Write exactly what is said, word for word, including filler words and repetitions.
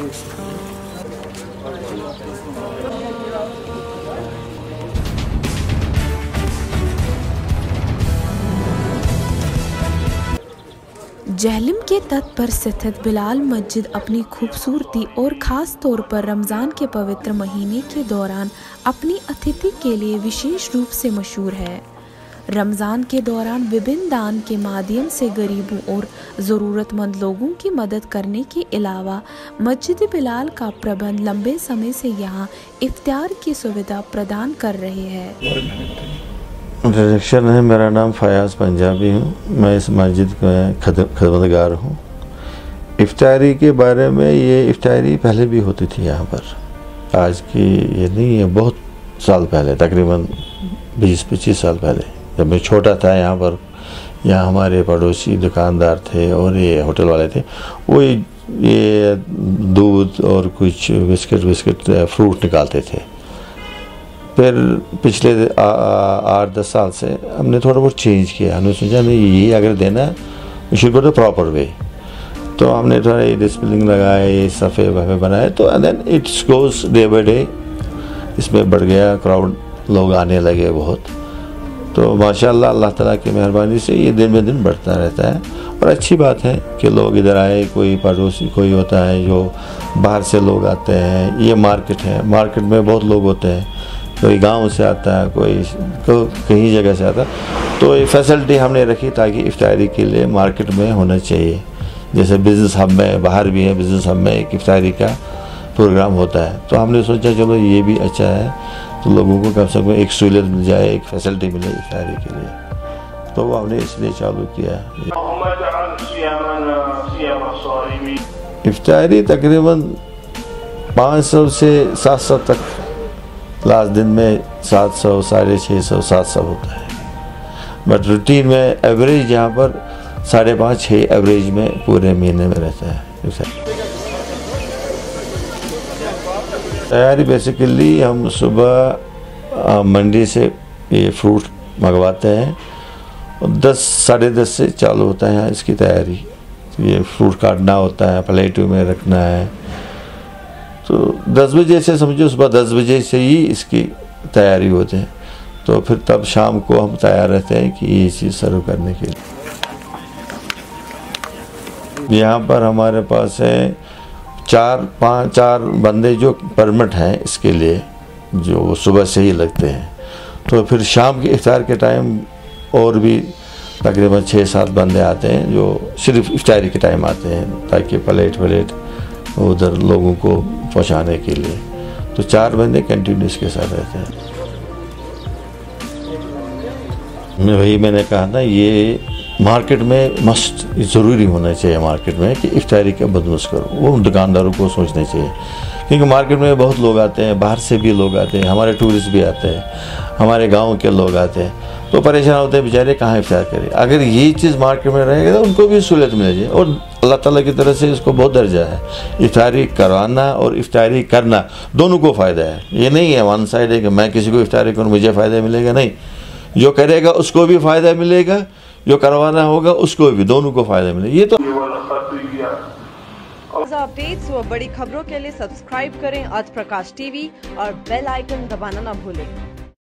जहलम के तट पर स्थित बिलाल मस्जिद अपनी खूबसूरती और ख़ास तौर पर रमज़ान के पवित्र महीने के दौरान अपनी अतिथि के लिए विशेष रूप से मशहूर है। रमज़ान के दौरान विभिन्न दान के माध्यम से गरीबों और ज़रूरतमंद लोगों की मदद करने के अलावा मस्जिद बिलाल का प्रबंध लंबे समय से यहाँ इफ्तार की सुविधा प्रदान कर रहे हैं। इंट्रोडक्शन है। मेरा नाम फयाज़ पंजाबी हूँ। मैं इस मस्जिद का खदमतगार हूँ। इफ्तारी के बारे में, ये इफ्तारी पहले भी होती थी यहाँ पर, आज की ये नहीं है। बहुत साल पहले, तकरीबन बीस पच्चीस साल पहले, जब मैं छोटा था, यहाँ पर यहाँ हमारे पड़ोसी दुकानदार थे और ये होटल वाले थे, वो ये दूध और कुछ बिस्किट बिस्किट फ्रूट निकालते थे। फिर पिछले आठ दस साल से हमने थोड़ा बहुत चेंज किया। हमने सोचा नहीं, ये अगर देना है शुरू करो प्रॉपर वे, तो हमने थोड़ा ये डिस्प्लिंग लगाए, ये सफ़े वफ़े बनाए, तो and then it's goes day by day इसमें बढ़ गया। क्राउड लोग आने लगे बहुत, तो माशाल्लाह अल्लाह ताला की मेहरबानी से ये दिन ब दिन बढ़ता रहता है। और अच्छी बात है कि लोग इधर आए, कोई पड़ोसी कोई होता है जो बाहर से लोग आते हैं। ये मार्केट है, मार्केट में बहुत लोग होते हैं, कोई गांव से आता है, कोई तो कहीं जगह से आता है। तो ये फैसिलिटी हमने रखी ताकि इफ्तारी के लिए मार्केट में होना चाहिए। जैसे बिज़नेस हब में, बाहर भी है बिज़नेस हब में एक इफ्तारी का प्रोग्राम होता है, तो हमने सोचा चलो ये भी अच्छा है, तो लोगों को कम से कम एक सहूलियत मिल जाए, एक फैसिलिटी मिले इफ्तारी के लिए, तो वो हमने इसलिए चालू किया है। इफ्तारी तकरीबन पाँच सौ से सात सौ तक लास्ट दिन में सात सौ साढ़े छः सौ सात सौ होता है, बट रूटीन में एवरेज यहाँ पर साढ़े पाँच छः एवरेज में पूरे महीने में रहता है। तैयारी बेसिकली हम सुबह मंडी से ये फ्रूट मंगवाते हैं और दस साढ़े दस से चालू होता है इसकी तैयारी। तो ये फ्रूट काटना होता है, प्लेटों में रखना है, तो दस बजे से समझो सुबह दस बजे से ही इसकी तैयारी होती है, तो फिर तब शाम को हम तैयार रहते हैं कि ये चीज़ सर्व करने के लिए। यहाँ पर हमारे पास है चार पाँच चार बंदे जो परमिट हैं इसके लिए, जो सुबह से ही लगते हैं, तो फिर शाम के इफ्तार के टाइम और भी तकरीबन छः सात बंदे आते हैं जो सिर्फ इफ्तारी के टाइम आते हैं, ताकि प्लेट व्लेट उधर लोगों को पहुंचाने के लिए। तो चार बंदे कंटिन्यूस के साथ रहते हैं। मैं वही मैंने कहा ना, ये मार्केट में मस्ट ज़रूरी होना चाहिए मार्केट में कि इफ्तारी का बंदोबस्त करो, वो दुकानदारों को सोचना चाहिए, क्योंकि मार्केट में बहुत लोग आते हैं, बाहर से भी लोग आते हैं, हमारे टूरिस्ट भी आते हैं, हमारे गाँव के लोग आते हैं, तो परेशान होते हैं बेचारे कहाँ इफ्तार करें। अगर ये चीज़ मार्केट में रहेगी तो उनको भी सहूलियत मिलेगी, और अल्लाह ताला की तरफ से इसको बहुत दर्जा है। इफ्तारी करवाना और इफ्तारी करना दोनों को फ़ायदा है। ये नहीं है वन साइड है कि मैं किसी को इफ्तारी करूँ मुझे फ़ायदा मिलेगा, नहीं, जो करेगा उसको भी फ़ायदा मिलेगा, जो करवाना होगा उसको भी, दोनों को फ़ायदा मिलेगा। ये तो अपडेट्स व बड़ी खबरों के लिए सब्सक्राइब करें आर्थ प्रकाश टीवी और बेल आइकन दबाना ना भूलें।